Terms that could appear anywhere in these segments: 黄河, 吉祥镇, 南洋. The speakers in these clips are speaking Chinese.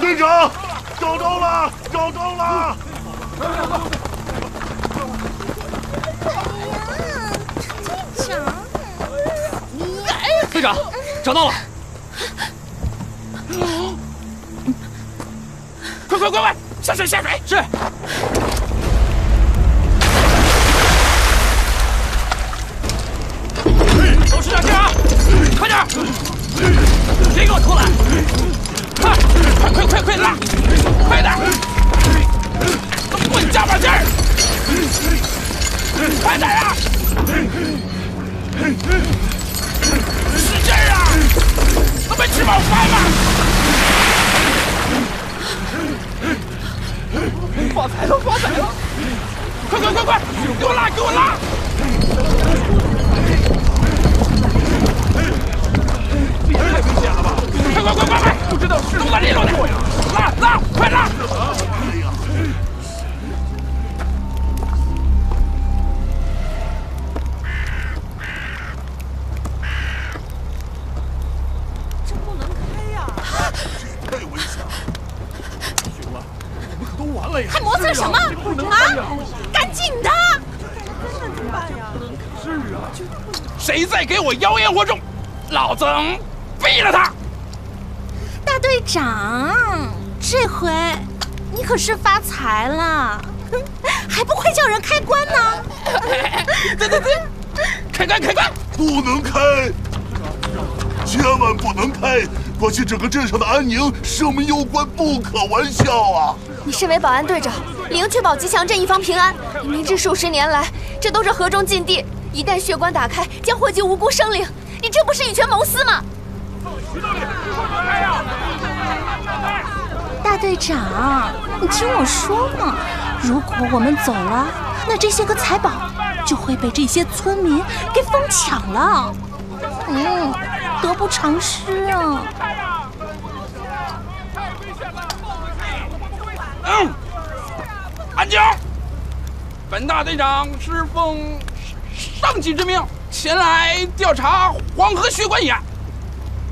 队长，找到了，找到了！队长，找到了！快，下水！是。 关系整个镇上的安宁，生命攸关，不可玩笑啊！你身为保安队长，理应确保吉祥镇一方平安。你明知数十年来这都是河中禁地，一旦血管打开，将惠及无辜生灵。你这不是以权谋私吗？大队长，你听我说嘛，如果我们走了，那这些个财宝就会被这些村民给疯抢了。得不偿失啊！安静！本大队长是奉上级之命前来调查黄河血管一案。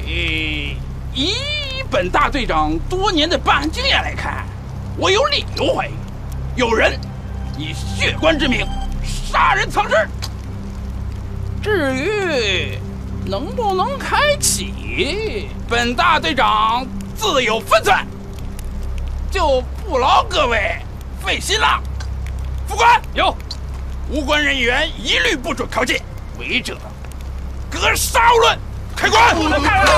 以本大队长多年的办案经验来看，我有理由怀疑，有人以血管之名杀人藏尸。至于…… 能不能开启？本大队长自有分寸，就不劳各位费心了。副官有，无关人员一律不准靠近，违者格杀勿论。开棺！不能开！不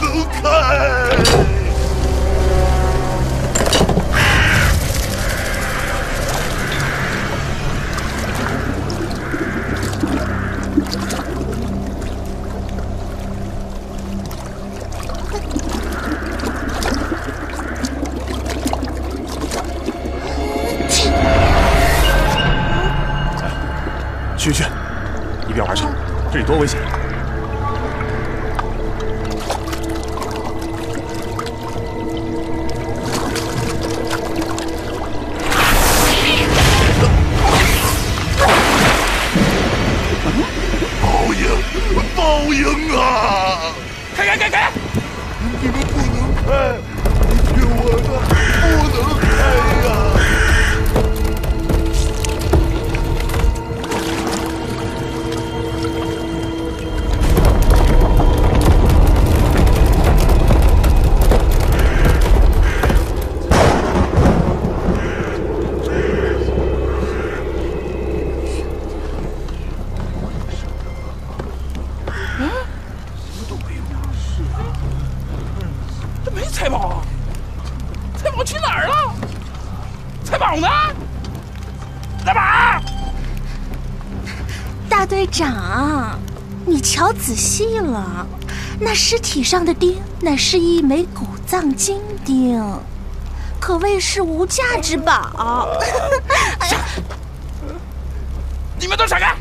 能开！ 去，你别玩去，这里多危险！报应啊！开！你们不能开，你听我的，不能开呀！啊！干嘛？大队长，你瞧仔细了，那尸体上的钉乃是一枚古藏金钉，可谓是无价之宝。你们都闪开！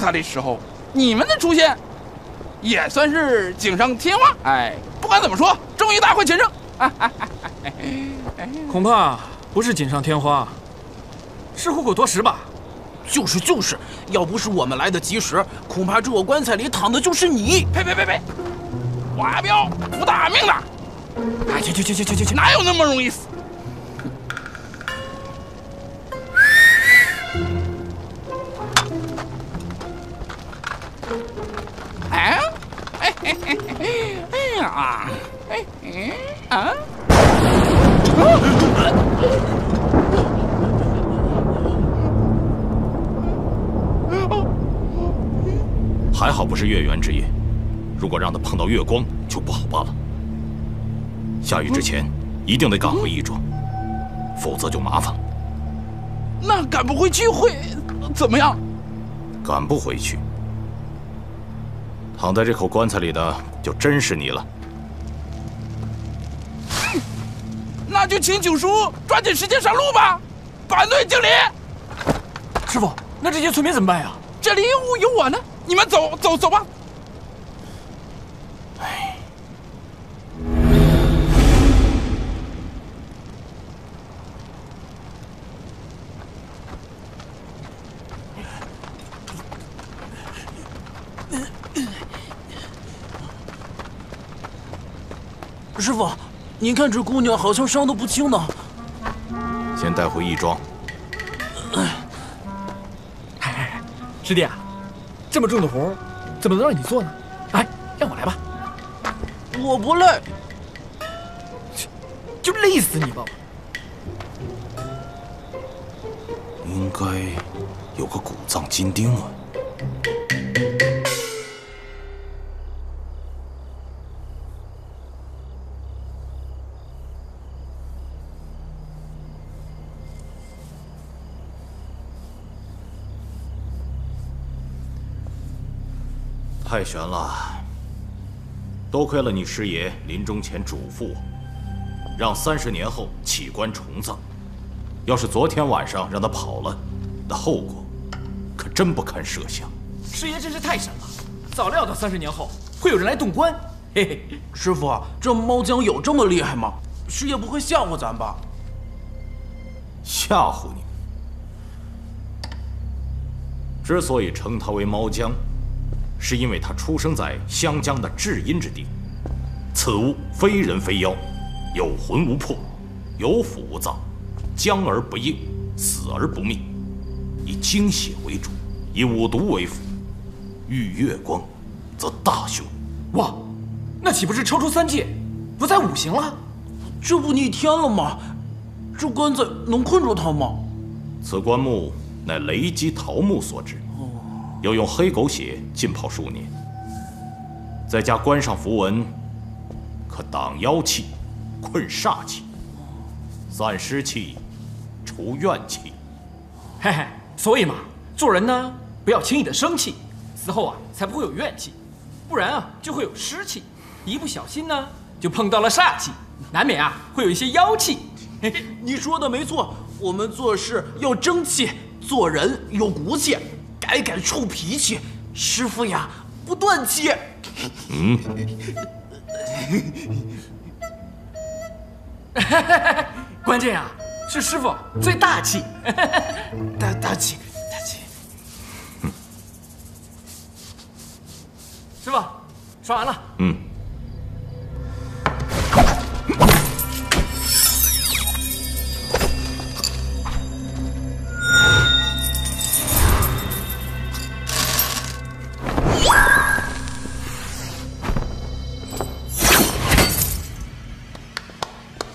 他的时候，你们的出现也算是锦上添花。哎，不管怎么说，终于大获全胜。恐怕不是锦上添花，是虎口夺食吧？就是，要不是我们来得及时，恐怕这我棺材里躺的就是你。呸！我阿彪不打命的。哎，去！哪有那么容易死？ 哎呀！哎，还好不是月圆之夜，如果让他碰到月光就不好办了。下雨之前一定得赶回亦庄，否则就麻烦了。那赶不回去会怎么样？赶不回去，躺在这口棺材里的就真是你了。 那就请九叔抓紧时间上路吧，板队经理。师傅，那这些村民怎么办呀？这里有我呢，你们走吧。哎，师傅。 您看这姑娘好像伤得不轻呢，先带回亦庄。哎，师弟啊，这么重的活怎么能让你做呢？哎，让我来吧。我不累，就累死你吧。应该有个古藏金钉啊。 太悬了！多亏了你师爷临终前嘱咐我，让30年后起棺重葬。要是昨天晚上让他跑了，那后果可真不堪设想。师爷真是太神了，早料到30年后会有人来动棺。嘿嘿，师傅，这猫将有这么厉害吗？师爷不会吓唬咱吧？吓唬你？之所以称它为猫将。 是因为他出生在湘江的至阴之地，此物非人非妖，有魂无魄，有腑无脏，僵而不硬，死而不灭，以精血为主，以五毒为辅。遇月光，则大凶。哇，那岂不是超出3界，不在5行了？这不逆天了吗？这棺材能困住他吗？此棺木乃雷击桃木所致。 又用黑狗血浸泡数年，再加棺上符文，可挡妖气、困煞气、散尸气、除怨气。嘿嘿，所以嘛，做人呢不要轻易的生气，死后啊才不会有怨气，不然啊就会有尸气，一不小心呢就碰到了煞气，难免啊会有一些妖气。嘿嘿，你说的没错，我们做事要争气，做人有骨气。 改臭脾气，师傅呀，不断气。嗯，关键啊，是师傅最大气，大气。师傅，刷完了。嗯。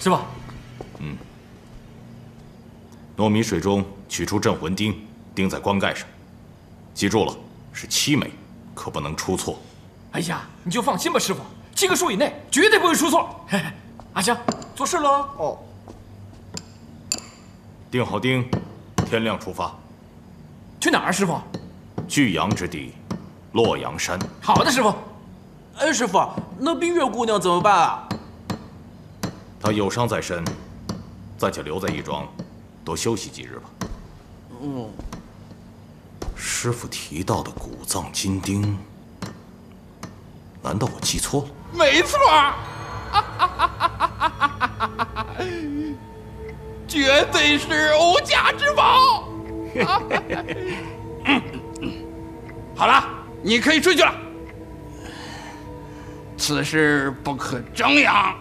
师傅，嗯，糯米水中取出镇魂钉，钉在棺盖上，记住了，是7枚，可不能出错。哎呀，你就放心吧，师傅，7个数以内绝对不会出错。嘿嘿，阿香，做事喽。哦。钉好钉，天亮出发。去哪儿啊，师傅？巨阳之地，洛阳山。好的，师傅。哎，师傅，那冰月姑娘怎么办啊？ 他有伤在身，暂且留在亦庄，多休息几日吧。嗯。师傅提到的古藏金钉，难道我记错了？没错，绝对是无价之宝。好了，你可以出去了。此事不可张扬。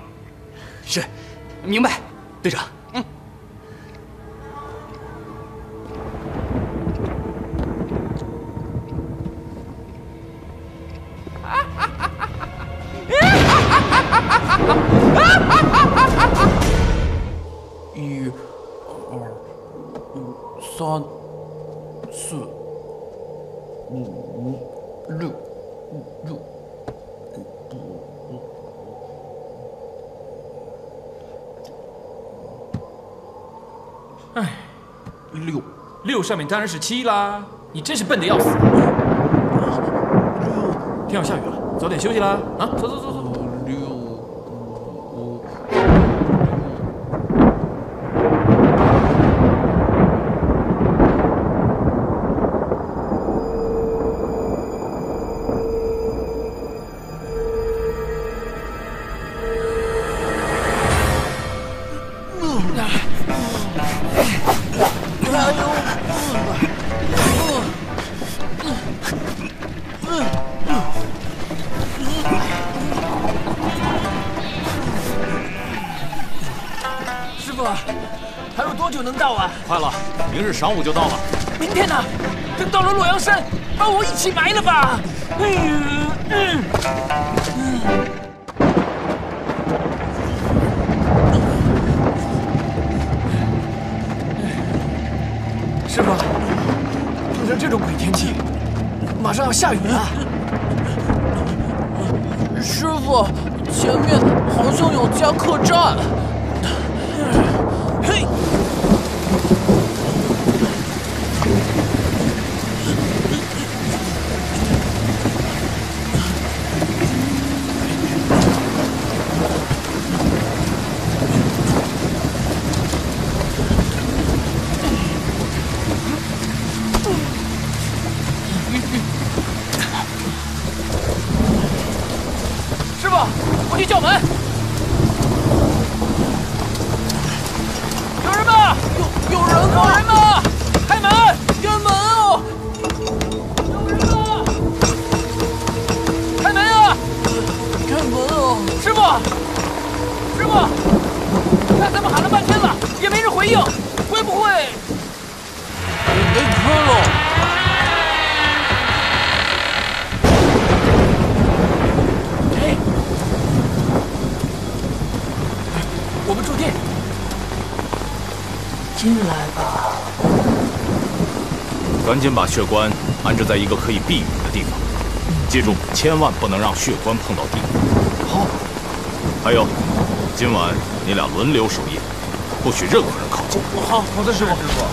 是，明白，队长。嗯。三、四、五、六、六。哎，六六上面当然是七啦！你真是笨得要死。天要下雨了，早点休息啦！啊，走走走走。 晌午就到了，明天呢？等到了洛阳山，把我一起埋了吧！哎呀，师傅，碰上这种鬼天气，马上要下雨了。师傅，前面好像有家客栈。 赶紧把血棺安置在一个可以避雨的地方，记住，千万不能让血棺碰到地。好。还有，今晚你俩轮流守夜，不许任何人靠近。好，好的，师傅。师傅。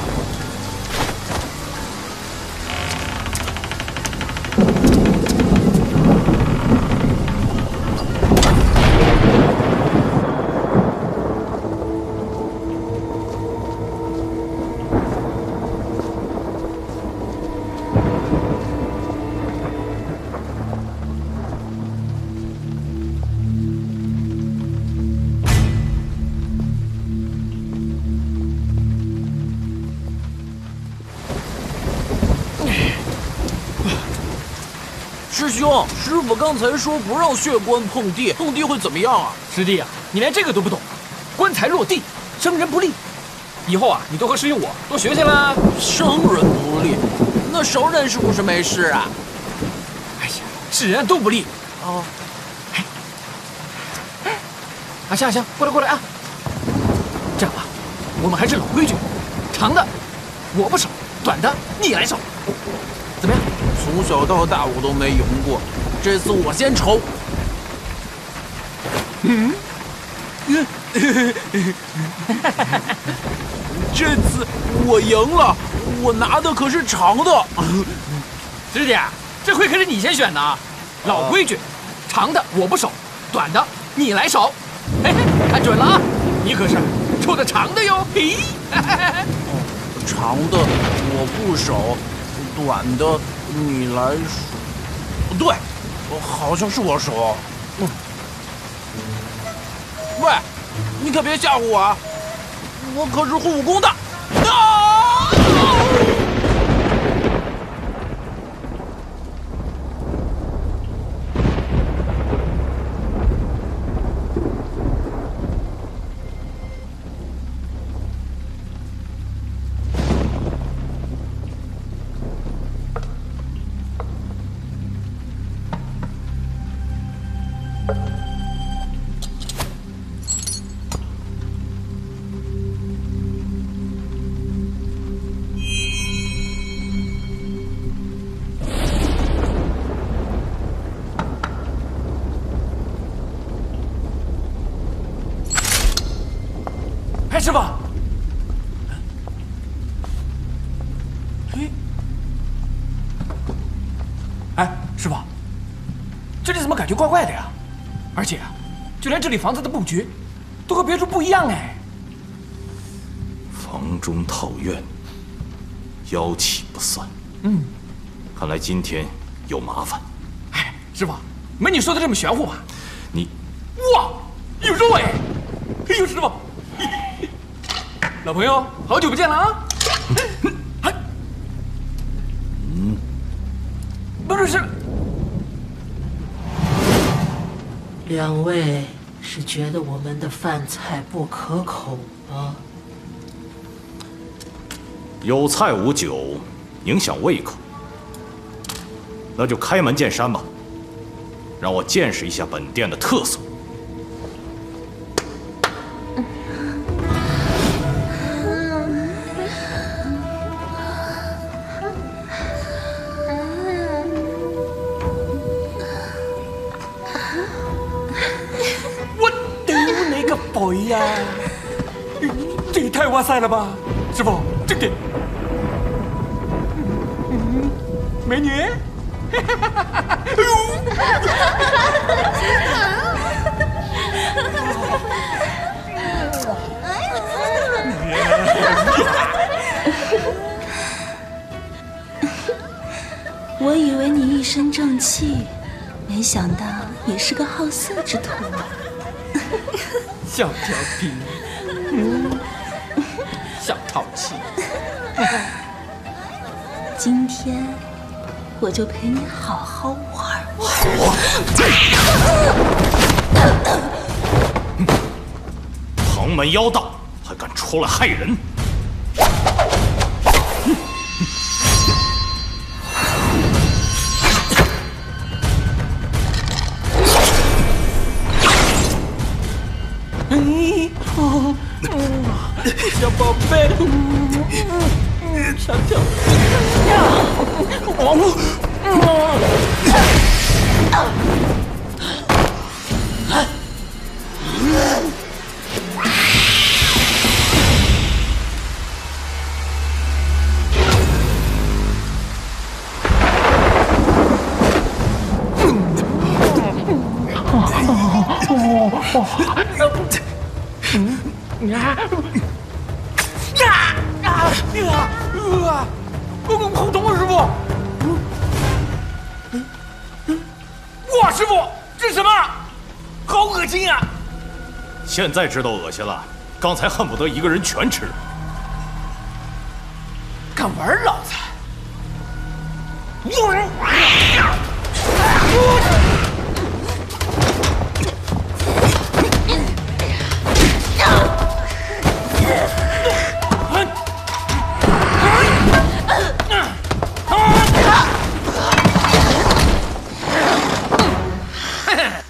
师傅刚才说不让血棺碰地，碰地会怎么样啊？师弟啊，你连这个都不懂，棺材落地生人不利。以后啊，你多和师兄我多学学啦。生人不利，那熟人是不是没事啊？哎呀，是人都不利。哦。阿香阿香，过来过来啊！这样吧，我们还是老规矩，长的我不守，短的你来守，怎么样？从小到大我都没赢过。 这次我先抽。这次我赢了，我拿的可是长的。师弟，这回可是你先选的啊！老规矩，长的我不守，短的你来守。嘿嘿，看准了啊！你可是抽的长的哟。咦，长的我不守，短的你来守。对。 好像是我手，喂，你可别吓唬我啊！我可是会武功的。啊！哎，师傅，哎，师傅，这里怎么感觉怪怪的呀？而且啊，就连这里房子的布局都和别处不一样哎。房中套院，妖气不散。嗯，看来今天有麻烦。哎，师傅，没你说的这么玄乎吧？你，哇，有肉哎！哎呦，师傅。 老朋友，好久不见了啊！嗯，不是，两位是觉得我们的饭菜不可口吗？有菜无酒，影响胃口。那就开门见山吧，让我见识一下本店的特色。 哇塞了吧，师傅，这个美女，哎呦，我以为你一身正气，没想到也是个好色之徒啊！小调皮。小淘气，今天我就陪你好好玩玩。旁门妖道还敢出来害人！哎，哦。 小宝贝，小跳，好疼啊，师傅！哇，师傅，这是什么？好恶心啊！现在知道恶心了，刚才恨不得一个人全吃了。敢玩老子！有人！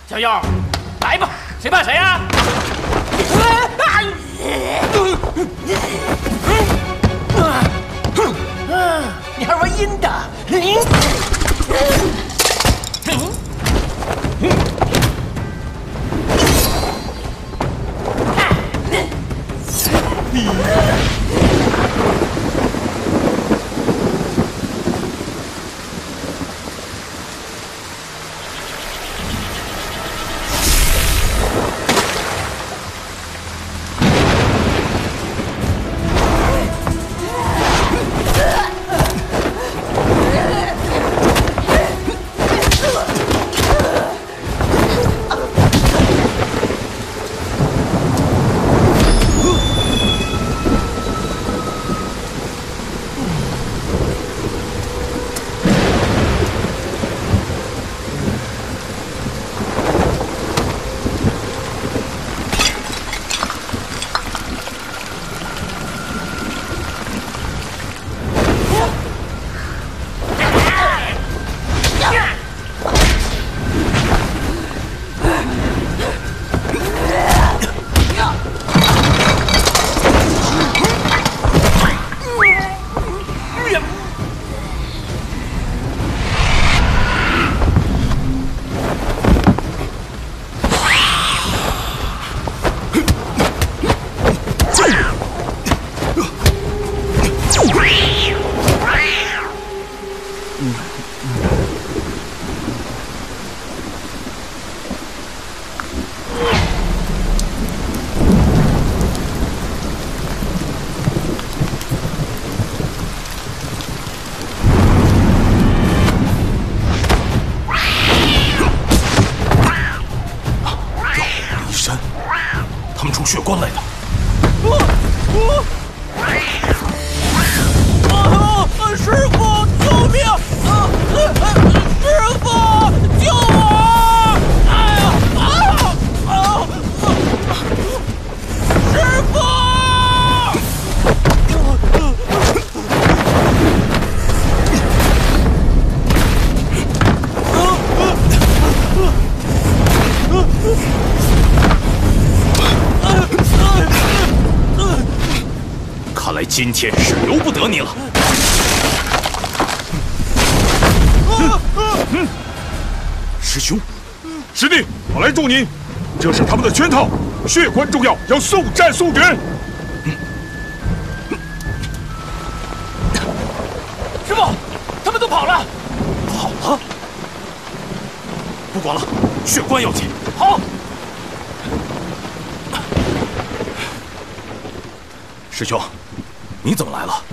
小妖，来吧，谁怕谁呀？你还玩阴的？师傅，救命！师傅，救我！哎呀！师傅！看来今天是由不得你了。 师兄，师弟，我来助你。这是他们的圈套，血关重要，要速战速决。师傅，他们都跑了。跑了？不管了，血关要紧。好。师兄，你怎么来了？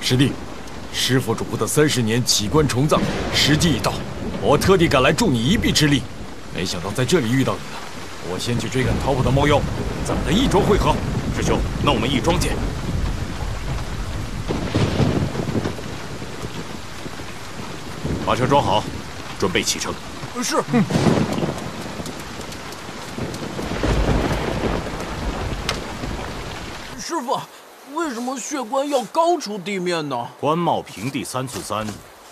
师弟，师傅嘱咐的30年起关重葬，时机已到。 我特地赶来助你一臂之力，没想到在这里遇到你了。我先去追赶逃跑的猫妖，咱们在义庄会合。师兄，那我们义庄见。把车装好，准备启程。是。师傅，为什么血棺要高出地面呢？棺帽平地3寸3，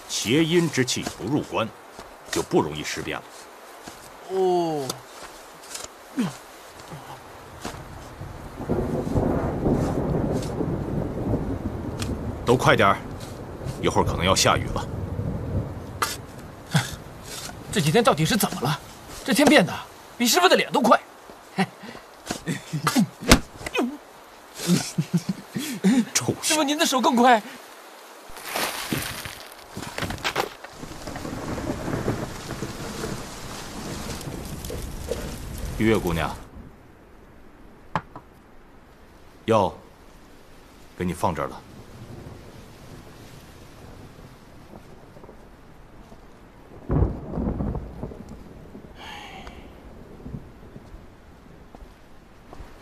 邪阴之气不入棺。 就不容易尸变了。哦。都快点儿，一会儿可能要下雨了。这几天到底是怎么了？这天变的比师傅的脸都快。臭师傅，您的手更快。 月姑娘，药给你放这儿了。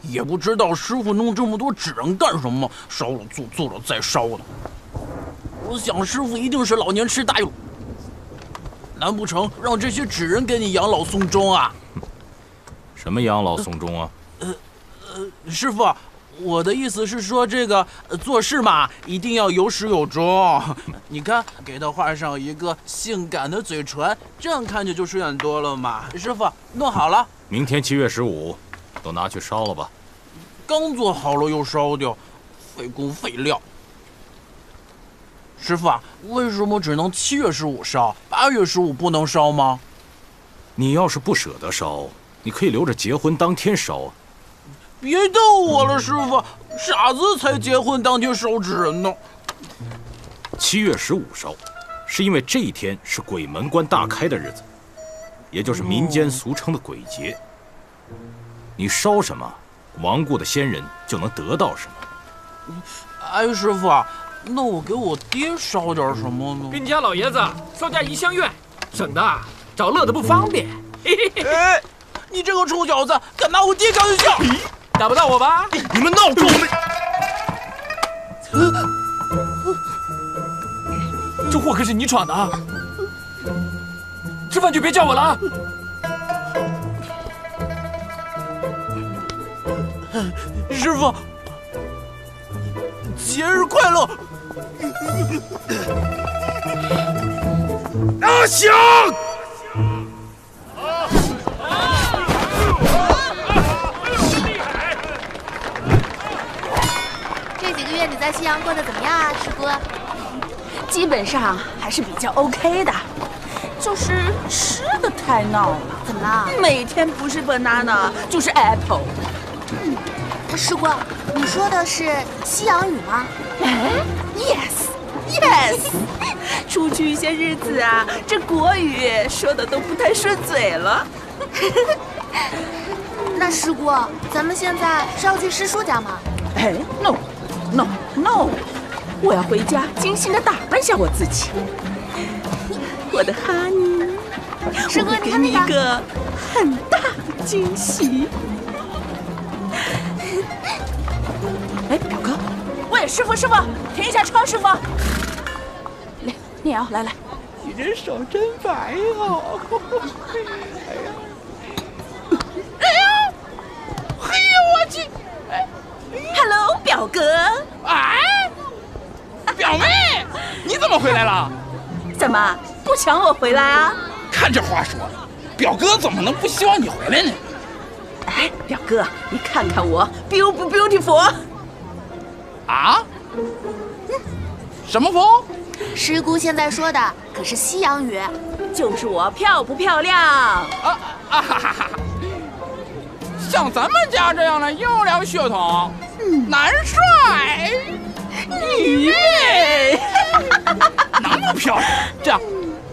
也不知道师傅弄这么多纸人干什么，烧了做了再烧呢。我想师傅一定是老年痴呆了，难不成让这些纸人给你养老送终啊？ 什么养老送终啊？师傅，我的意思是说，这个做事嘛，一定要有始有终。你看，给他画上一个性感的嘴唇，这样看着就顺眼多了嘛。师傅，弄好了，明天7月15，都拿去烧了吧。刚做好了又烧掉，费工费料。师傅啊，为什么只能7月15烧，8月15不能烧吗？你要是不舍得烧。 你可以留着结婚当天烧啊！别逗我了，师傅，傻子才结婚当天烧纸人呢。7月15烧，是因为这一天是鬼门关大开的日子，也就是民间俗称的鬼节。你烧什么，亡故的先人就能得到什么。哎，师傅，那我给我爹烧点什么呢？给你家老爷子烧点怡香院，省得找乐子不方便。哎。 你这个臭小子，敢拿我爹开玩笑，打不到我吧？你们闹够没？这祸可是你闯的啊！吃饭就别叫我了啊！师傅，节日快乐！阿翔。 你在西洋过得怎么样啊，师哥？基本上还是比较 OK 的，就是吃的太闹了。怎么了？每天不是 banana 就是 apple。嗯，师哥，你说的是西洋语吗？哎 ，yes，yes。出去一些日子啊，这国语说的都不太顺嘴了。那师哥，咱们现在是要去师叔家吗？哎 ，no。 No， 我要回家精心的打扮下我自己。我的哈尼，师哥，你看那个很大的惊喜。师傅，师傅，停一下车，师傅。念瑶，来。你这手真白哦。哎呀！哎呀！嘿呀，我去！哎 ，Hello， 表哥。哎，表妹，你怎么回来了？怎么不想我回来啊？看这话说的，表哥怎么能不希望你回来呢？哎，表哥，你看看我 ，beautiful。 啊，什么风？师姑现在说的可是西洋语，就是我漂不漂亮？哈哈！像咱们家这样的优良血统，男帅女美，能不漂亮？这样，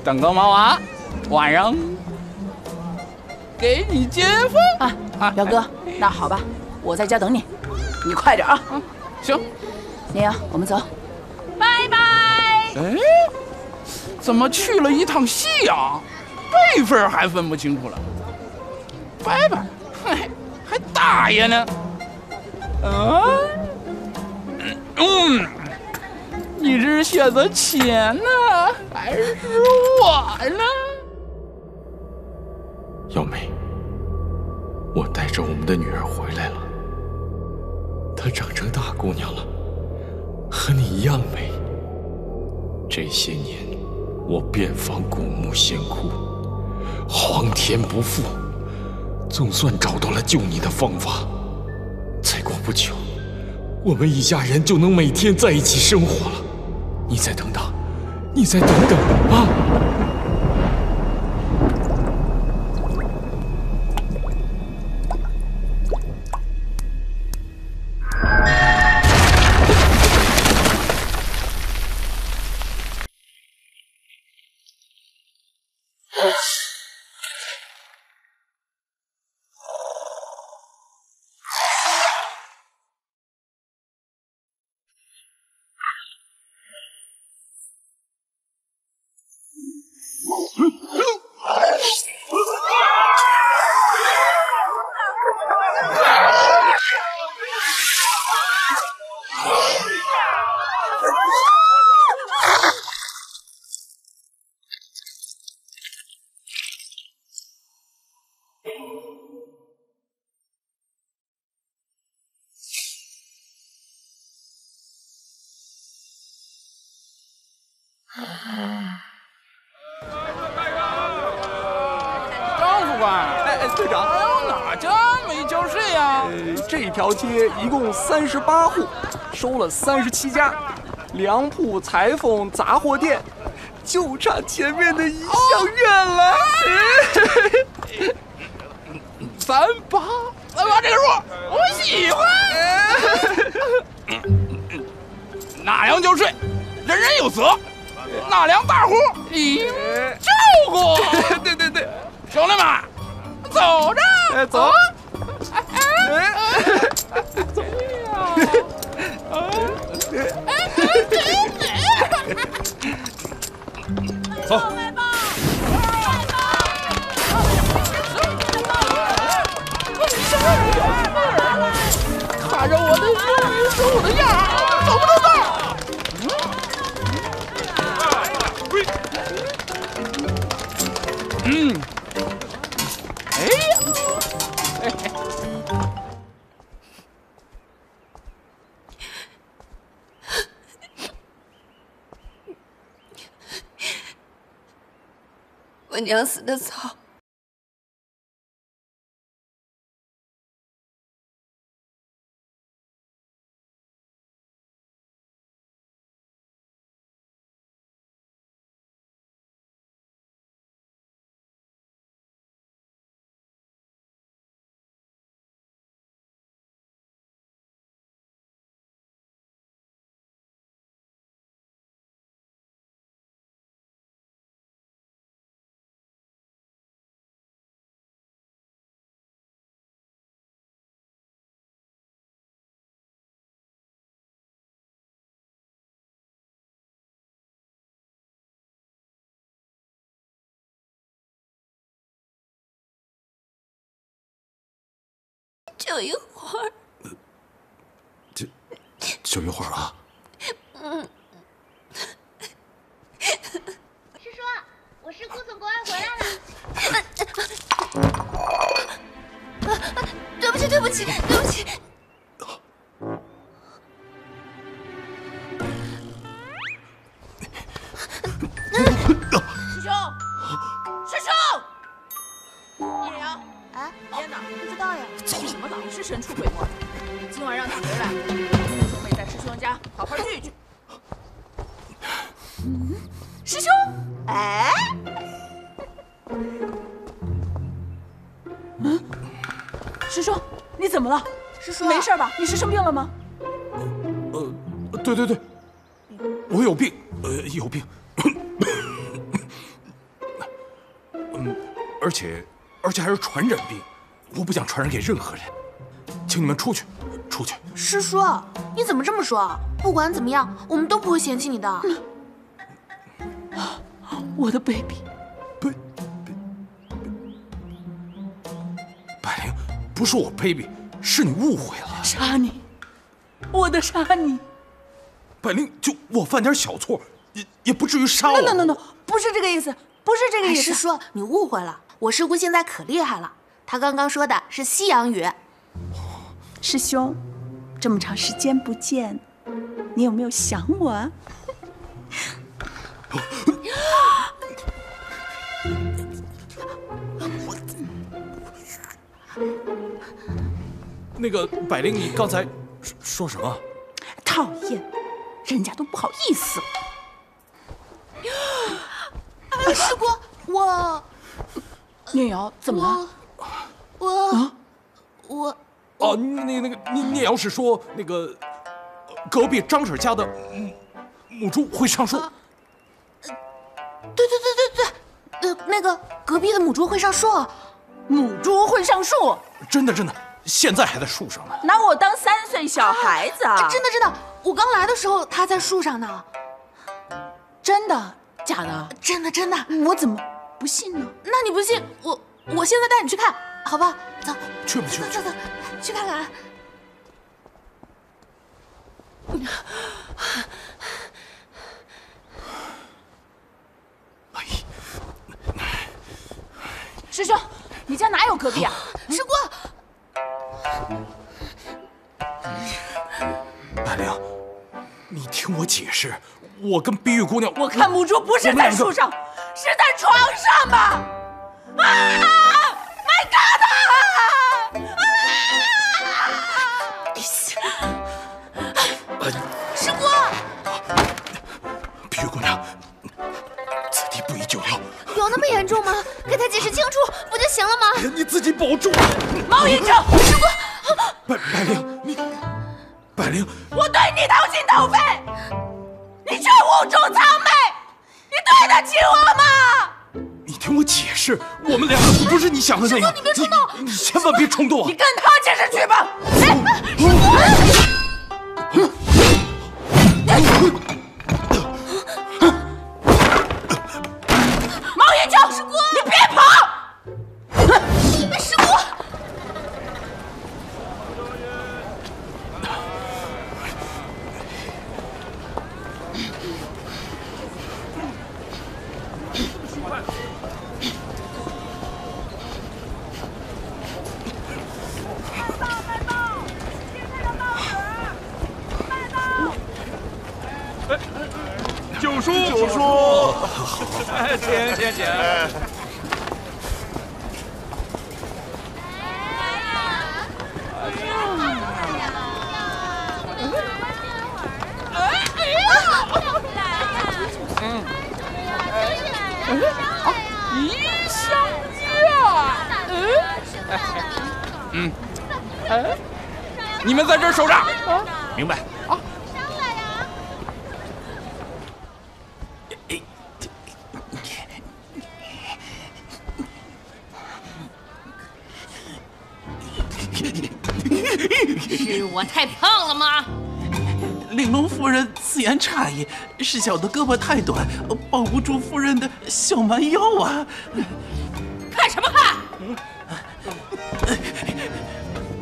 等个忙完，晚上给你接风啊！表哥，那好吧，我在家等你，你快点啊！ 行，林阳，我们走，拜拜。哎，怎么去了一趟西洋，辈分还分不清楚了？拜拜，还大爷呢。你是选择钱呢，还是我呢？幺妹，我带着我们的女儿回来了。 她长成大姑娘了，和你一样美。这些年，我遍访古墓仙窟，皇天不负，总算找到了救你的方法。再过不久，我们一家人就能每天在一起生活了。你再等等，你再等等啊！条街一共38户，收了37家，粮铺、裁缝、杂货店，就差前面的一项院了。38这个数，我喜欢。纳粮就税，人人有责，纳粮大户你照顾。对，兄弟们，走着，走。 走，来吧！卡着我的手，说我的样儿，走不动道。我娘死的早，就一会儿，就一会儿啊。不起，对不起。师兄，师兄，叶阳，哎，天哪，不知道呀，怎么老是神出鬼没的？今晚让他回来，跟我准备在师兄家好好聚一聚。师兄，哎。 师叔，你怎么了？师叔，没事吧？你是生病了吗？对，我有病，有病，而且还是传染病，我不想传染给任何人，请你们出去，出去。师叔，你怎么这么说？不管怎么样，我们都不会嫌弃你的。我的 baby。 不是我 baby， 是你误会了。杀你，我的杀你。百灵，就我犯点小错，也不至于杀我。No， 不是这个意思，不是这个意思。师叔，你误会了，我师姑现在可厉害了。她刚刚说的是西洋语。师兄，这么长时间不见，你有没有想我啊？那个百灵，你刚才说什么？讨厌，人家都不好意思了。师姑，我念瑶怎么了？我哦，那个念瑶是说那个隔壁张婶家的母猪会上树。对，那个隔壁的母猪会上树，母猪会上树，真的。 现在还在树上呢，拿我当3岁小孩子啊！真的，我刚来的时候他在树上呢。真的假的？真的，我怎么不信呢？那你不信我现在带你去看，好吧？走，去不去？走，去看看。师兄，你家哪有隔壁啊？师姑。 百灵，你听我解释，我跟碧玉姑娘，我看母猪不是在树上，是在床上吧？啊 ，My God！ 师姑，碧玉姑娘，此地不宜久留。有那么严重吗？给他解释清楚不就行了吗？你自己保重。猫眼症，师姑。 百灵，你百灵，我对你掏心掏肺，你却无中藏魅，你对得起我吗？你听我解释，我们两个不是你想的那样。师姑，你别冲动，你千万别冲动啊！你跟他解释去吧。毛眼角，师姑，你别跑！师姑。 九叔，哎，请。你们在这儿守着，明白？ 是我太胖了吗？玲珑夫人此言差矣，是小的胳膊太短，抱不住夫人的小蛮腰啊！看什么看？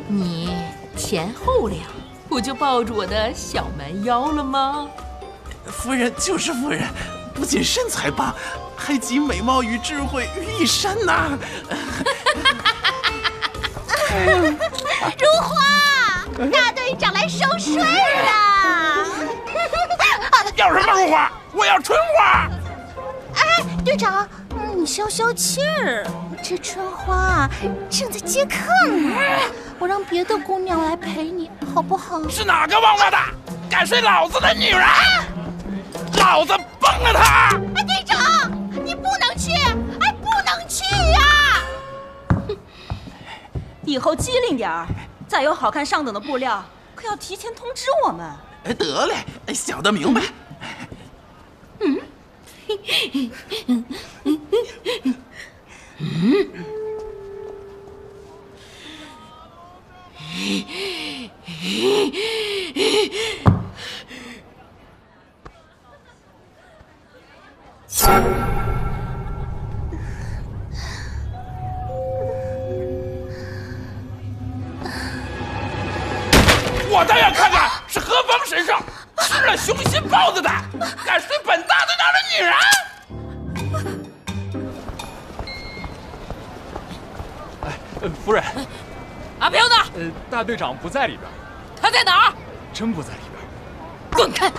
你前后两不就抱住我的小蛮腰了吗？夫人就是夫人，不仅身材棒，还集美貌与智慧于一身呐！如花，大队长来收税了。要什么如花？我要春花。哎，队长，你消消气儿。这春花正在接客呢，我让别的姑娘来陪你，好不好？是哪个王八蛋敢睡老子的女人？老子崩了他！哎，队长，你不能去，哎，不能去呀！以后机灵点儿，再有好看上等的布料，可要提前通知我们。哎，得嘞，小的明白。嗯，我倒要看看是何方神圣，吃了雄心豹子胆，敢睡本大队长的女人！夫人，阿飘呢？大队长不在里边。他在哪儿？真不在里边。滚开！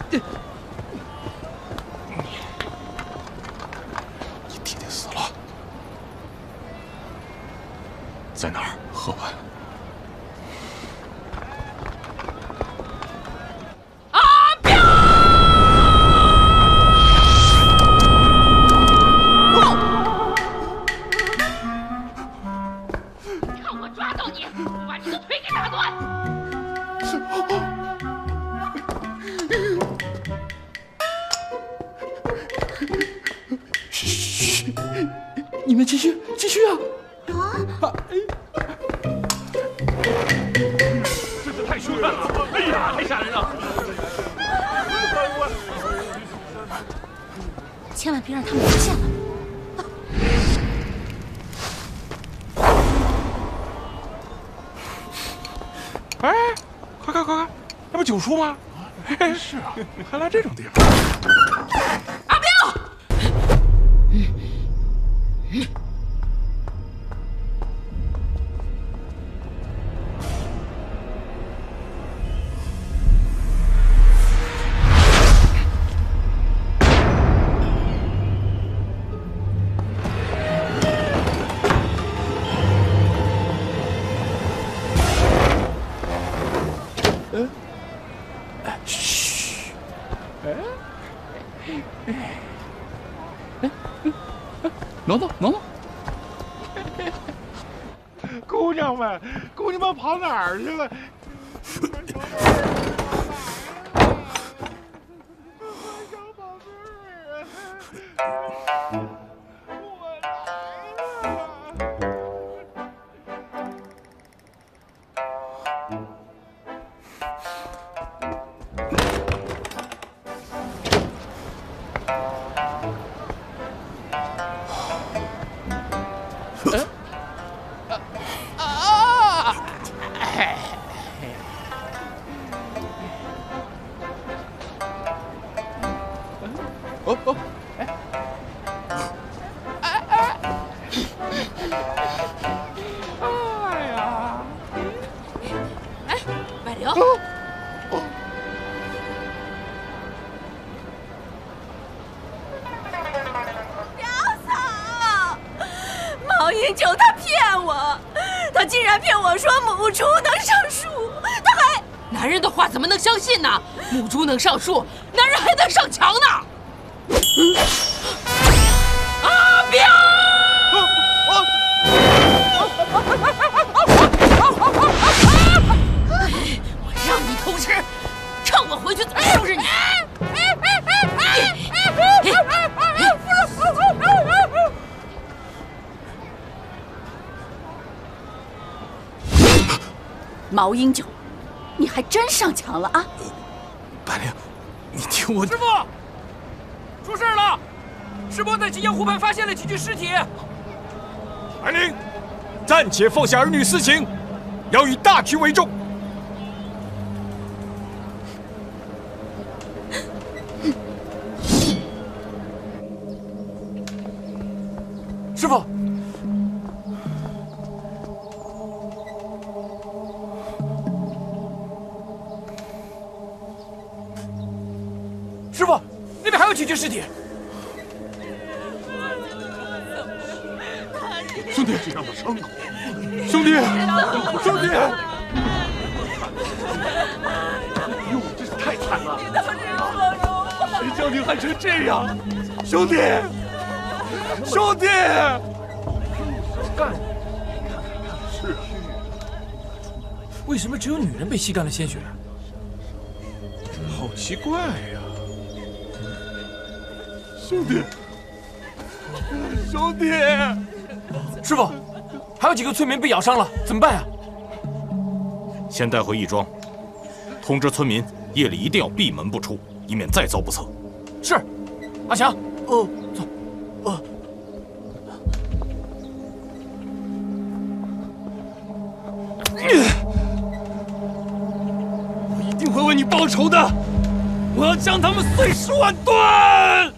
你弟弟死了，在哪儿？喝完。千万别让他们发现了！哎，快看，快看，那不九叔吗？是啊，还来这种地方。阿彪，挪挪，姑娘们跑哪儿去了？相信呢，母猪能上树，男人还能上墙呢。阿彪！我让你偷吃，趁我回去再收拾你。毛英九。你还真上墙了啊！白灵，你听我。师傅，出事了！师伯在吉阳湖畔发现了几具尸体。白灵，暂且放下儿女私情，要以大局为重。师傅。师傅，那边还有几具尸体。兄弟，让我伤口。兄弟，兄弟！哟，真是太惨了！谁叫你害成这样？兄弟，兄弟！干！是啊。为什么只有女人被吸干了鲜血？ 好奇怪呀，兄弟，兄弟，师傅，还有几个村民被咬伤了，怎么办呀？先带回义庄，通知村民夜里一定要闭门不出，以免再遭不测。是，阿强，走，我一定会为你报仇的。 我要将他们碎尸万段！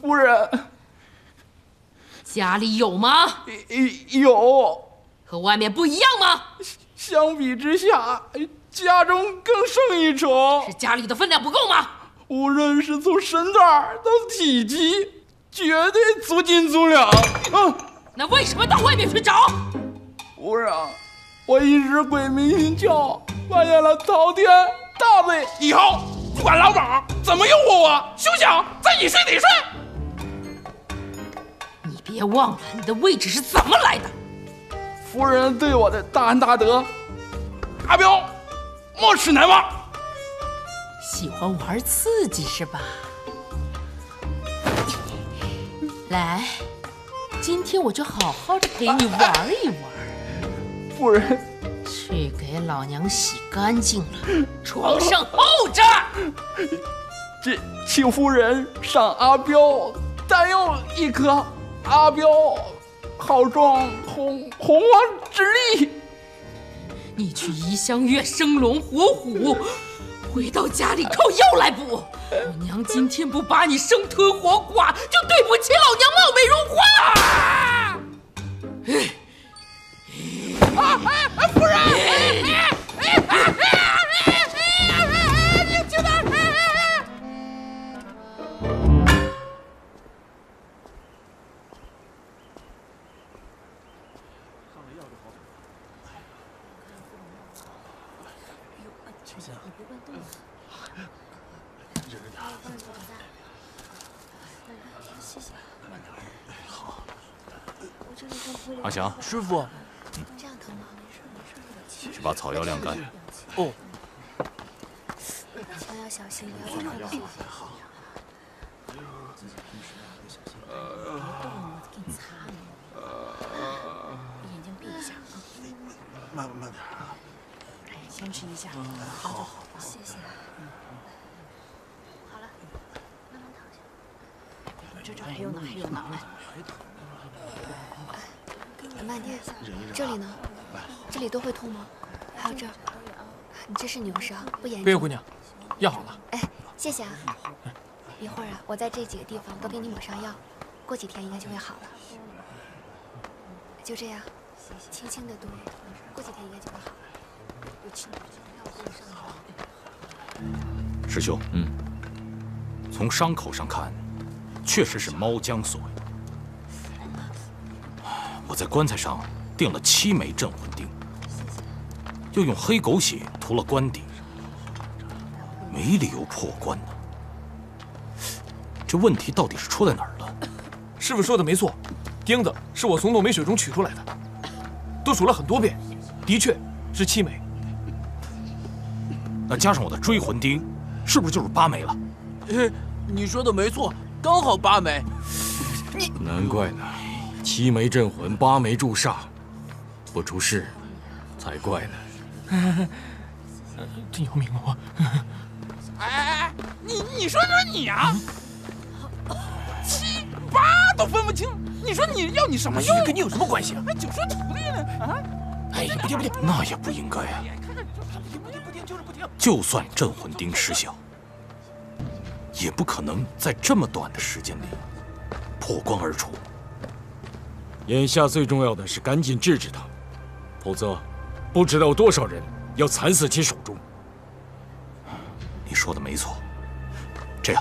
夫人，家里有吗？有。和外面不一样吗？相比之下，家中更胜一筹。是家里的分量不够吗？无论是从身段到体积。 绝对足斤足两啊！那为什么到外面去找？夫人，我一时鬼迷心窍，发现了滔天大罪。以后不管老鸨怎么诱惑我，休想在你睡里睡。你别忘了你的位置是怎么来的。夫人对我的大恩大德，阿彪，莫齿难忘。喜欢玩刺激是吧？ 来，今天我就好好的陪你玩一玩。夫人，去给老娘洗干净了，床上候着。请夫人赏阿彪丹药一颗，阿彪好壮洪荒之力。你去怡香院生龙活虎，回到家里靠药来补。 老娘今天不把你生吞活剐，就对不起老娘貌美如花！啊！夫人，你听到？哎 阿翔，师傅，去把草药晾干。哦。阿强要小心，不要中毒。给你擦了。眼睛闭一下啊。慢点啊。坚持一下。好，谢谢。 这还有呢，慢点，这里呢？这里都会痛吗？还有这儿，你这是扭伤，不严重。别，姑娘，药好了。哎，谢谢啊。一会儿啊，我在这几个地方都给你抹上药，过几天应该就会好了。就这样，轻轻的对，过几天应该就会好了。师兄，从伤口上看。 确实是猫将所为。我在棺材上钉了7枚镇魂钉，又用黑狗血涂了棺底，没理由破棺呢。这问题到底是出在哪儿了？师傅说的没错，钉子是我从糯米水中取出来的，都数了很多遍，的确是7枚。那加上我的追魂钉，是不是就是8枚了？你说的没错。 刚好8枚，你难怪呢，7枚镇魂，8枚助煞，不出事才怪呢。真要命啊我！哎，你说你啊，7、8都分不清，你说你要你什么用？跟你有什么关系啊？还9说徒弟呢啊？哎，不听，那也不应该啊。就算镇魂钉失效。 也不可能在这么短的时间里破关而出，眼下最重要的是赶紧制止他，否则不知道多少人要惨死其手中。你说的没错。这样，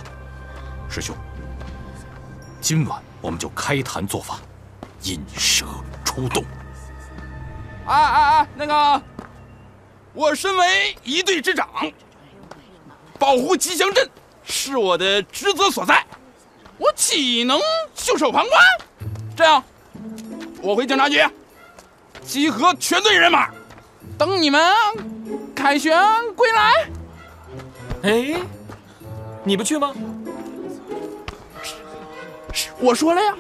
师兄，今晚我们就开坛做法，引蛇出洞。那个，我身为一队之长，保护吉祥镇是我的职责所在，我岂能袖手旁观？这样，我回警察局集合全队人马，等你们凯旋归来。哎，你不去吗？我说了呀，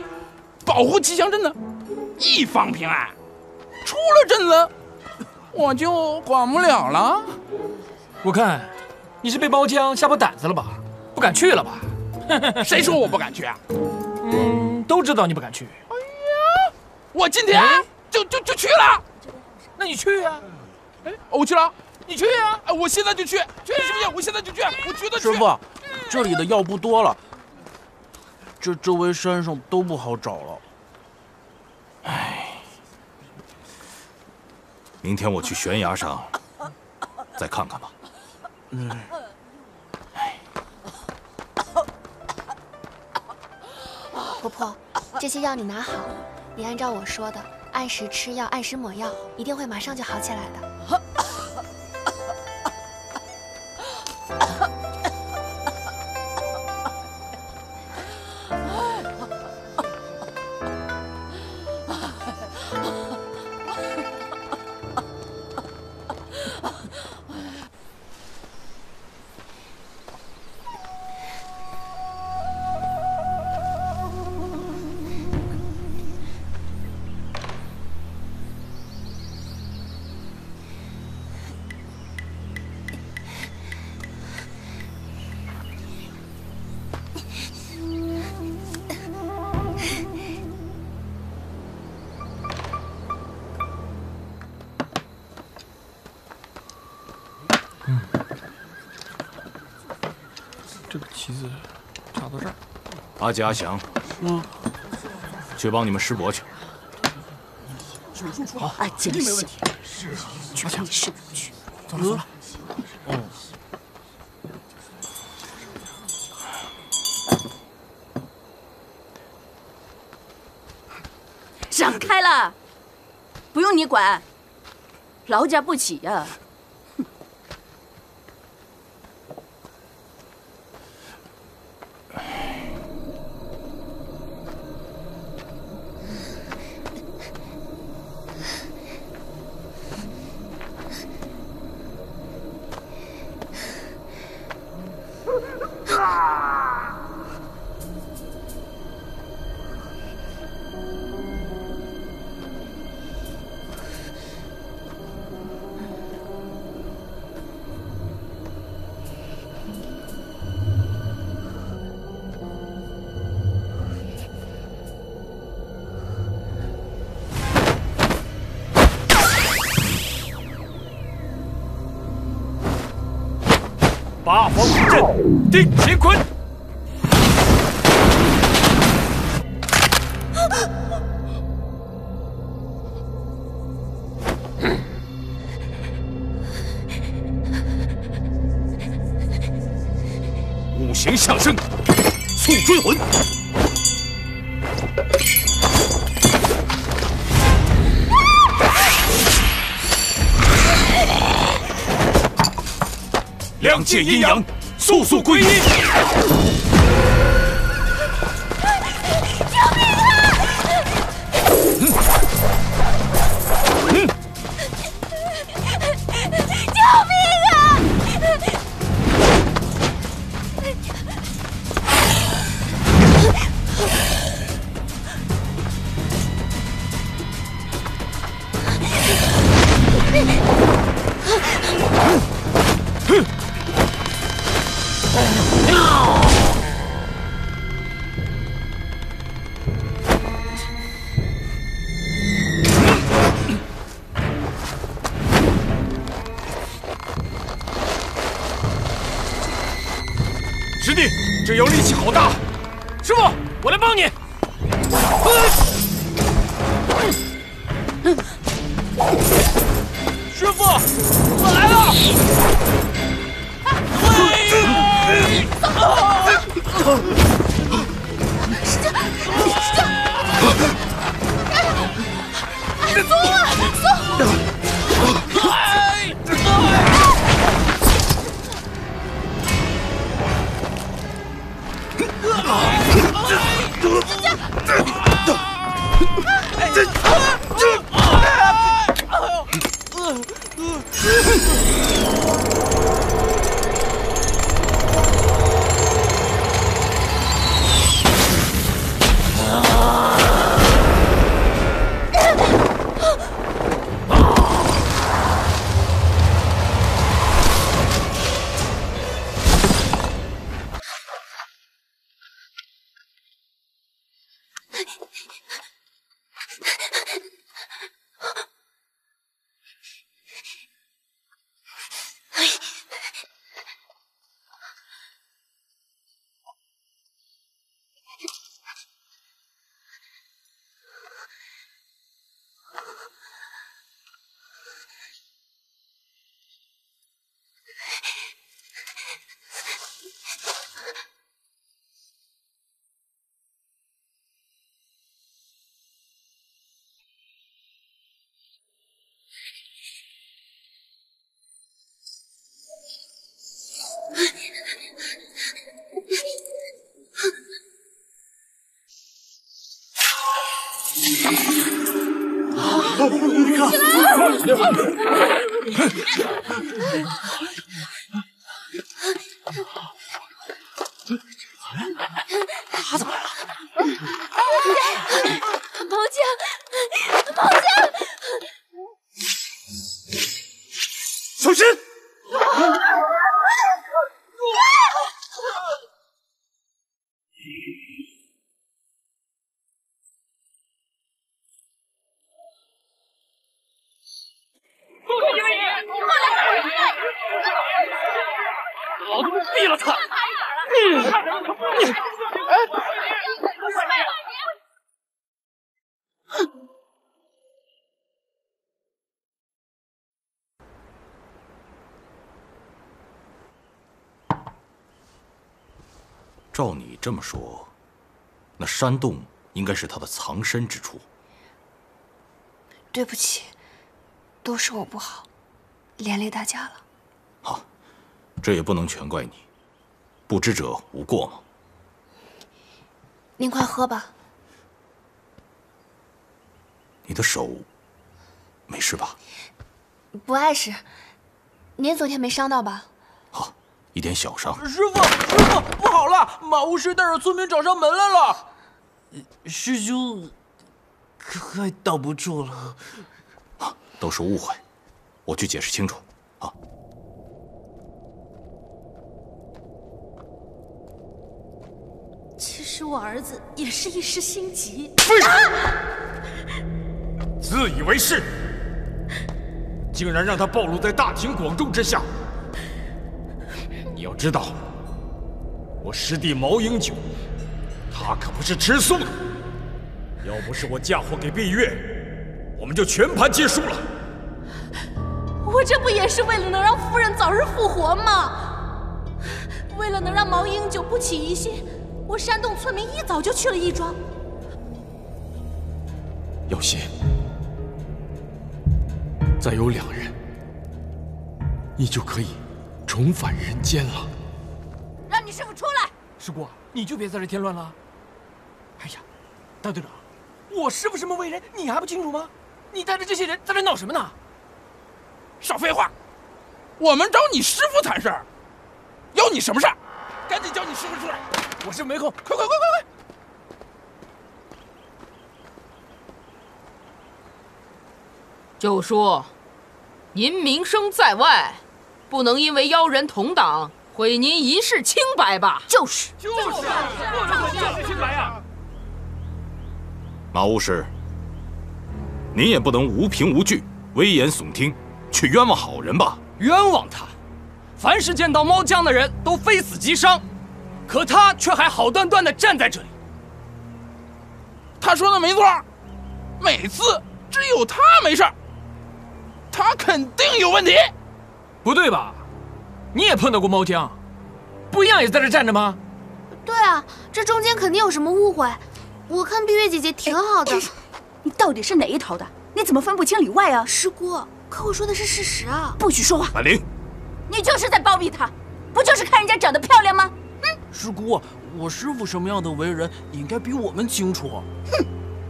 保护吉祥镇呢，一方平安。出了镇子，我就管不了了。我看你是被包浆吓破胆子了吧？不敢去了吧？谁说我不敢去啊？都知道你不敢去。哎呀，我今天就去了。那你去啊？哎，我去了。你去啊？哎，我现在就去。去不去？我现在就去。我觉得去。师傅，这里的药铺多了，这周围山上都不好找了。哎，明天我去悬崖上再看看吧。婆婆，这些药你拿好，你按照我说的，按时吃药，按时抹药，一定会马上就好起来的。阿杰、阿翔，去帮你们师伯去。好，阿杰、阿翔，去帮你师伯去。走了，走了。让开了，不用你管，劳驾不起呀。 八荒阵，定乾坤。五行上升，速追魂。两界阴阳，速速归一！救命啊！救命啊！师弟，这妖力气好大！师傅，我来帮你。师傅，我来了！师傅，松！照你这么说，那山洞应该是他的藏身之处。对不起，都是我不好，连累大家了。好，这也不能全怪你，不知者无过嘛。您快喝吧。你的手没事吧？不碍事，您昨天没伤到吧？好。 一点小伤，师傅，师傅，不好了！马巫师带着村民找上门来了。师兄，快挡不住了。啊，都是误会，我去解释清楚。啊。其实我儿子也是一时心急，自以为是，竟然让他暴露在大庭广众之下。 你要知道，我师弟毛英九，他可不是吃素的。要不是我嫁祸给碧月，我们就全盘皆输了。我这不也是为了能让夫人早日复活吗？为了能让毛英九不起疑心，我煽动村民一早就去了亦庄。有心，再有两人，你就可以 重返人间了，让你师傅出来。师姑，你就别在这添乱了。哎呀，大队长，我师傅什么为人，你还不清楚吗？你带着这些人在这闹什么呢？少废话，我们找你师傅谈事儿，有你什么事儿？赶紧叫你师傅出来，我师傅没空，快！ 就说，您名声在外， 不能因为妖人同党毁您一世清白吧？就是，不能毁一世清白啊！马巫师，您也不能无凭无据、危言耸听，去冤枉好人吧？冤枉他！凡是见到猫僵的人都非死即伤，可他却还好端端的站在这里。他说的没错，每次只有他没事儿，他肯定有问题。不对吧？你也碰到过猫江，不一样也在这站着吗？对啊，这中间肯定有什么误会。我看碧月姐姐挺好的。你到底是哪一头的？你怎么分不清里外啊？师姑，可我说的是事实啊！不许说话！婉玲，你就是在包庇他，不就是看人家长得漂亮吗？嗯，师姑啊，我师父什么样的为人，你应该比我们清楚。哼！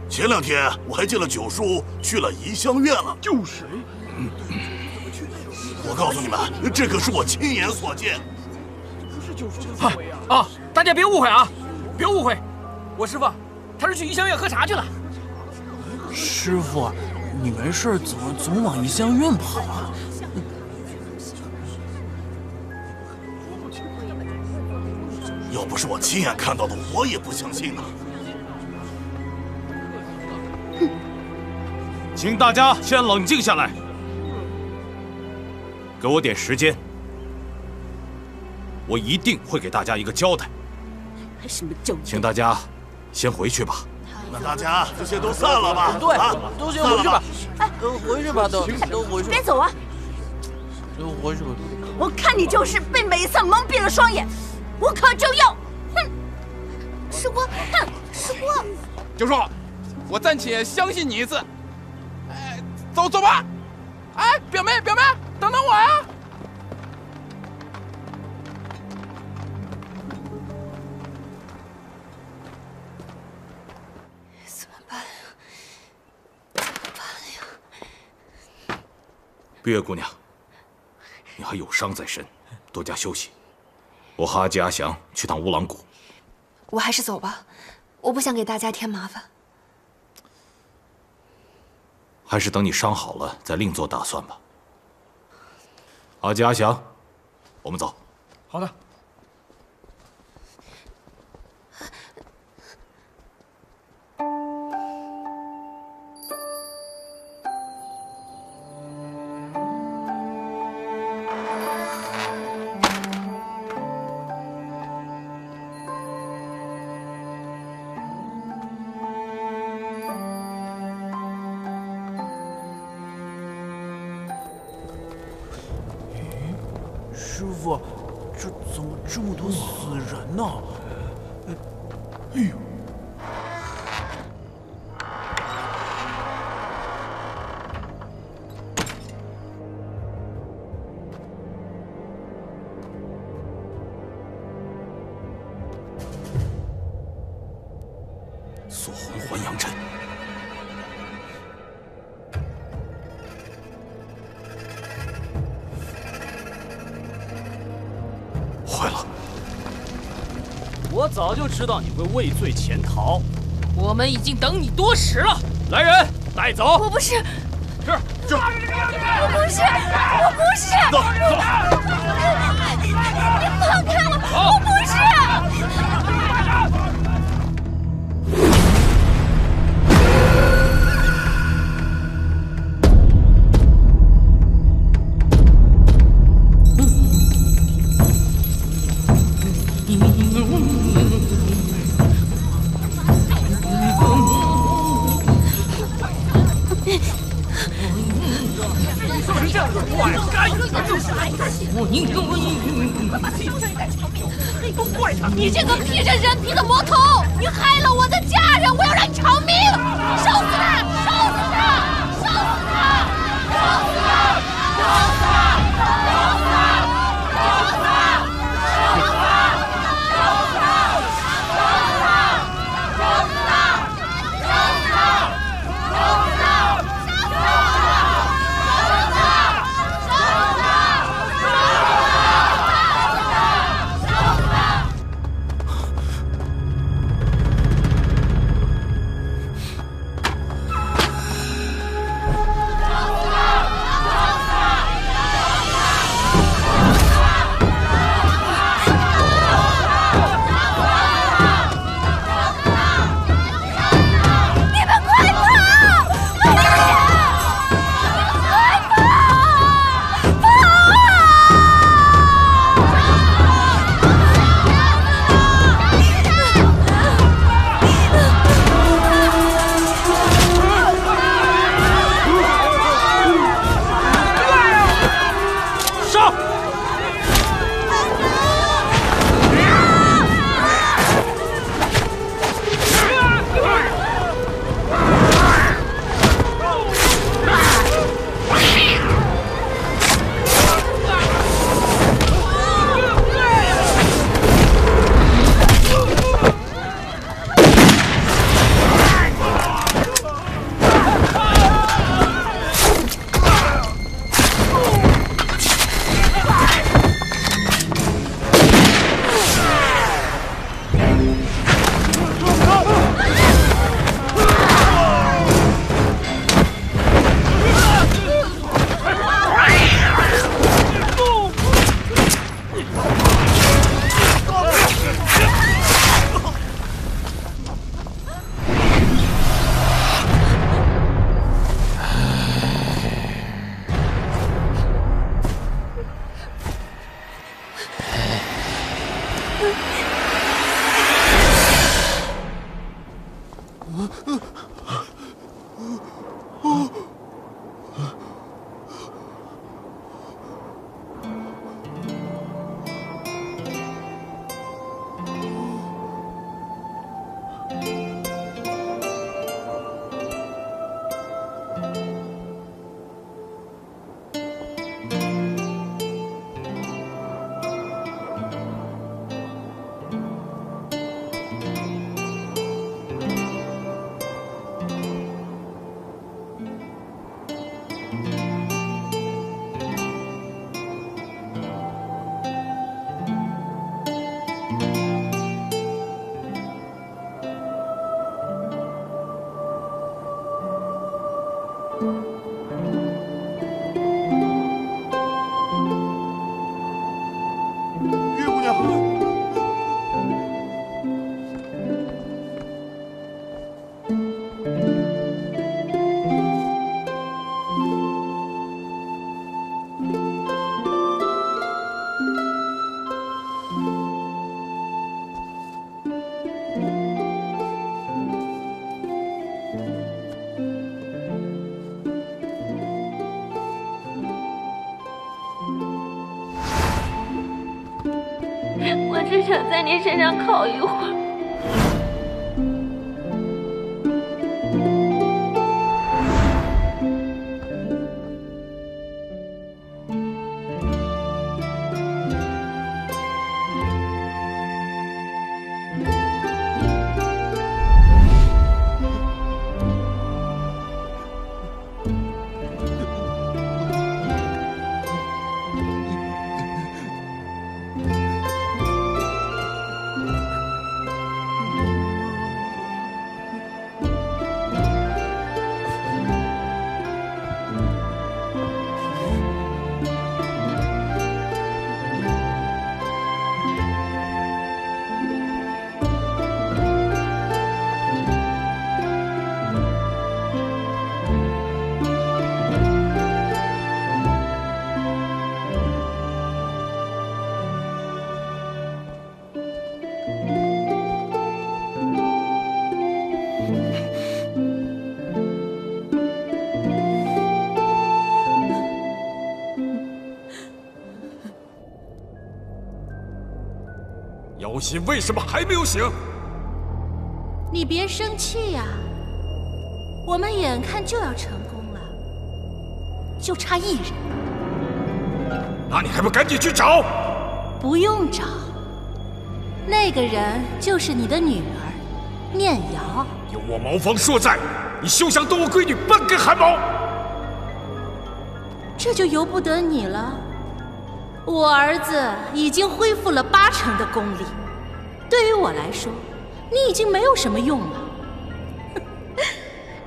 前两天我还见了九叔，去了怡香院了。就是。我告诉你们，这可是我亲眼所见。不是九叔的作为啊！啊，大家别误会啊，别误会，我师父他是去怡香院喝茶去了。师父，你没事总往怡香院跑啊？要不是我亲眼看到的，我也不相信呢。哼！请大家先冷静下来。 给我点时间，我一定会给大家一个交代。还什么交代？请大家先回去吧。那大家就先都散了吧。对，都先回去吧。哎，都回去吧，都回去。别走啊！都回去吧。我看你就是被美色蒙蔽了双眼，无可救药。哼！师姑，哼！师姑，九叔，我暂且相信你一次。哎，走吧。哎，表妹，表妹。 等等我呀！怎么办呀？怎么办呀？碧月姑娘，你还有伤在身，多加休息。我和阿吉、阿祥去趟乌朗谷。我还是走吧，我不想给大家添麻烦。还是等你伤好了再另做打算吧。 阿吉、阿祥，我们走。好的。锁魂还阳阵，坏了！我早就知道你会畏罪潜逃，我们已经等你多时了。来人，带走！我不是，是，我不是，我不是，走走，你放开我，我不是。 你这个披着人皮的魔头，你害了我的家人，我要让你偿命！烧死他！烧死他！烧死他！烧死他！烧死他！烧死他！烧死他！烧死他！只想在你身上烤一会儿。 妖心为什么还没有醒？你别生气呀，我们眼看就要成功了，就差一人。那你还不赶紧去找？不用找，那个人就是你的女儿，念瑶。有我毛方朔在，你休想动我闺女半根汗毛。这就由不得你了。 我儿子已经恢复了80%的功力，对于我来说，你已经没有什么用了。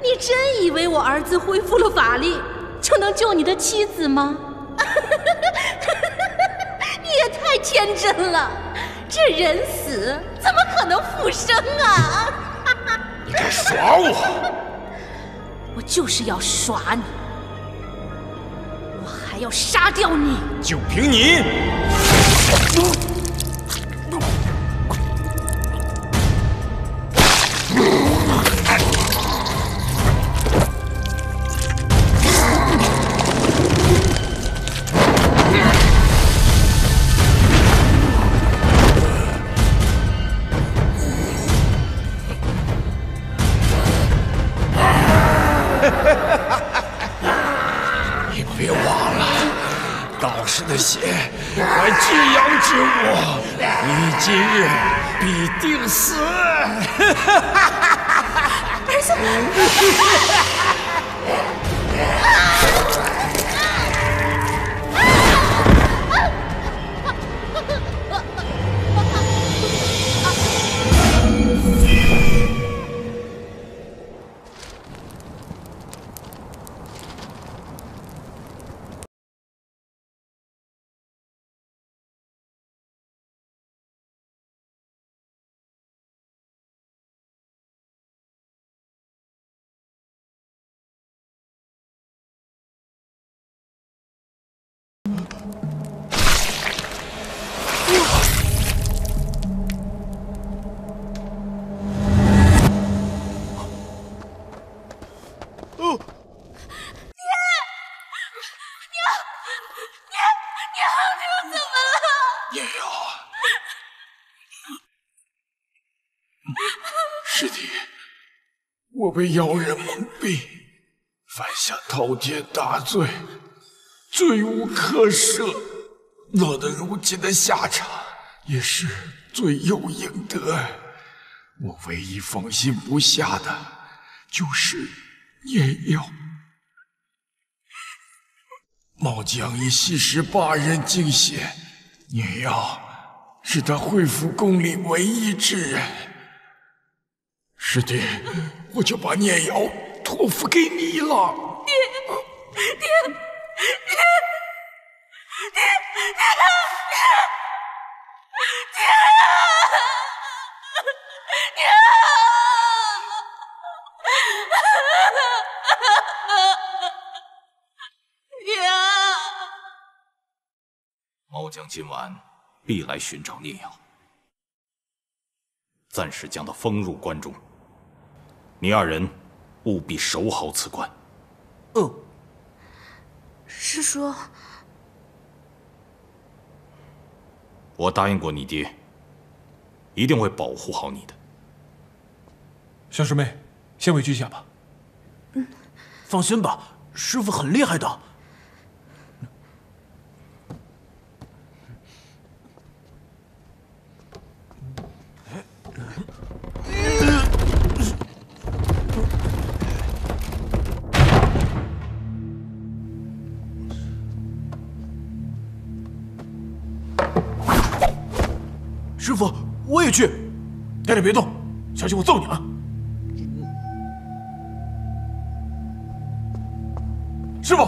你真以为我儿子恢复了法力就能救你的妻子吗？你也太天真了，这人死怎么可能复生啊！你敢耍我？我就是要耍你。 还要杀掉你！就凭你！你别忘。 道士的血来滋养之物，你今日必定死！儿子，我被妖人蒙蔽，犯下滔天大罪，罪无可赦。落得如今的下场，也是罪有应得。我唯一放心不下的，就是念妖。茂江已吸食8人精血，念妖是他惠福宫里唯一之人。 师弟，我就把念瑶托付给你了。猫将今晚必来寻找念瑶，暂时将他封入关中。 你2人务必守好此关。嗯。师叔，我答应过你爹，一定会保护好你的。小师妹，先回去一下吧。嗯。放心吧，师父很厉害的。哎。 师傅，我也去。待着别动，小心我揍你啊！师傅，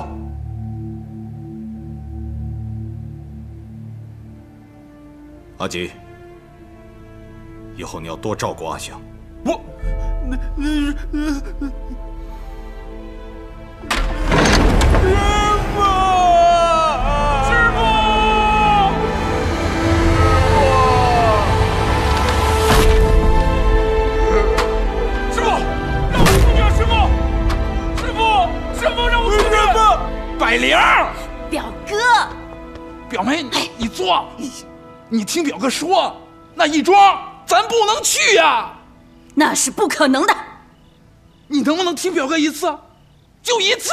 阿吉，以后你要多照顾阿香。我，百灵，表哥，表妹，你坐，你听表哥说，那亦庄咱不能去呀，那是不可能的。你能不能听表哥一次，就一次？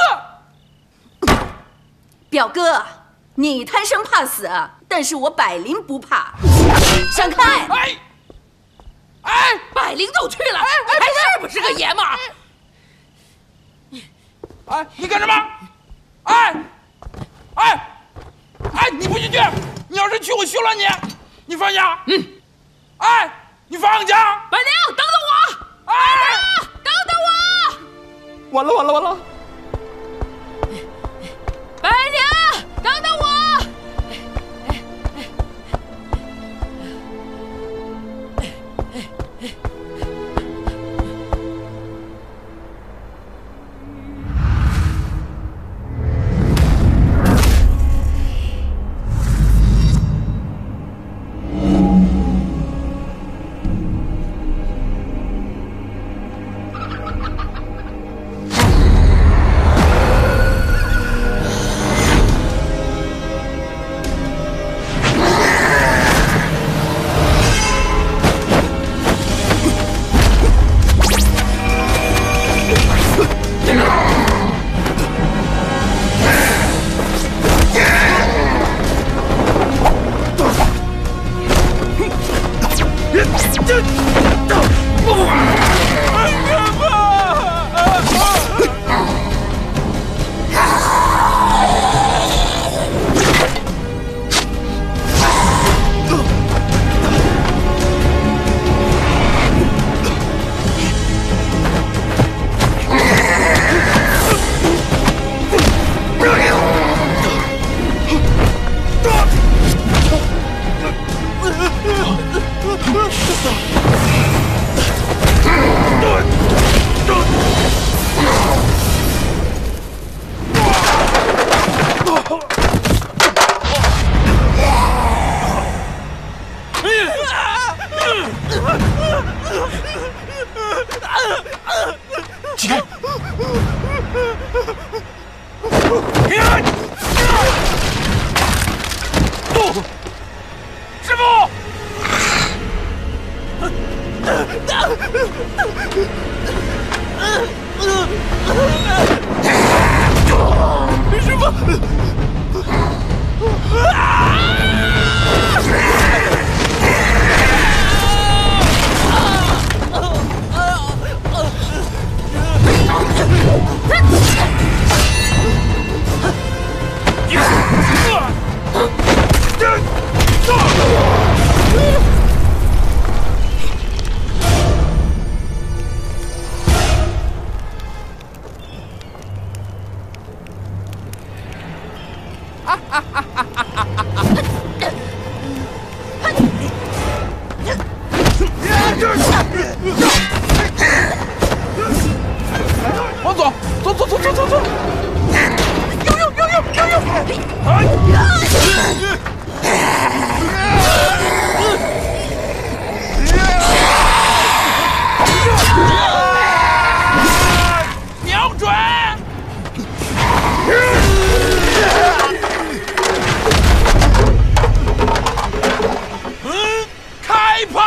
表哥，你贪生怕死，但是我百灵不怕。闪开！哎，哎，百灵都去了，还是不是个爷们儿？哎，你干什么？ 哎，哎，哎！你不许去！你要是去，我休了你！你放下！嗯。哎，你放下！百灵，等等我！哎，等等我！完了完了完了！百灵，等等我！师傅，王总，走！有！瞄准！开炮！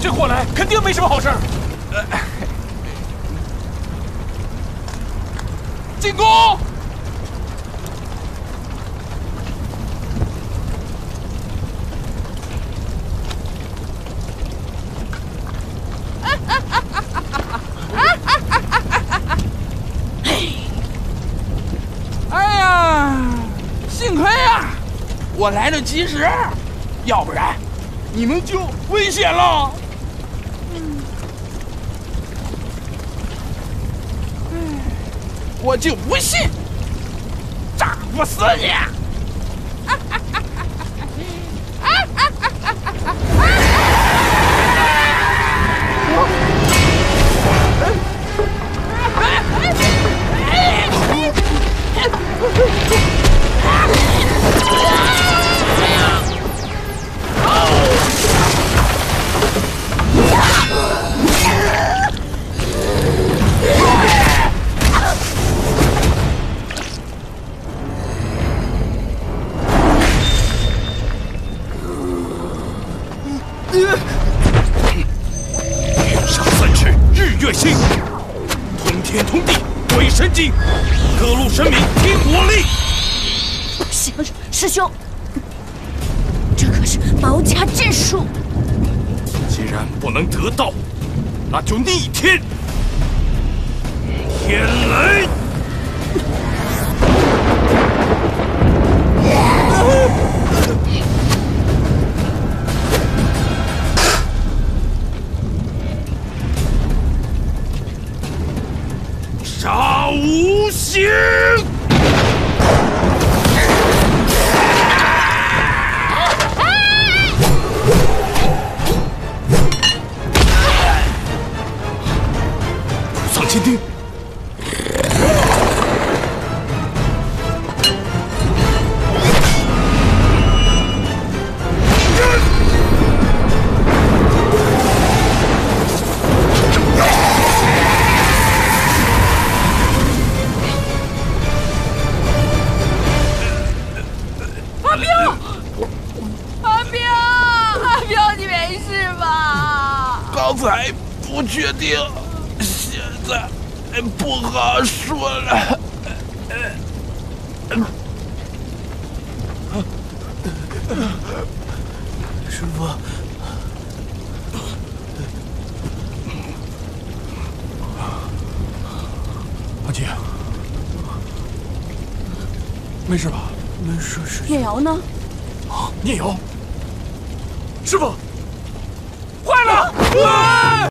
这货来肯定没什么好事儿。进攻！哎呀，幸亏呀，我来得及时，要不然你们就危险了。 我就不信，炸不死你！杀三世日月星，通天通地鬼神经，各路神明听我令。行，师兄，这可是毛家阵术。既然不能得到，那就逆天。天雷！杀无形！丧千丁。 才不确定，现在不好说了。师傅，阿姐，没事吧？没事。聂瑶呢？啊，聂瑶，师傅。 坏了！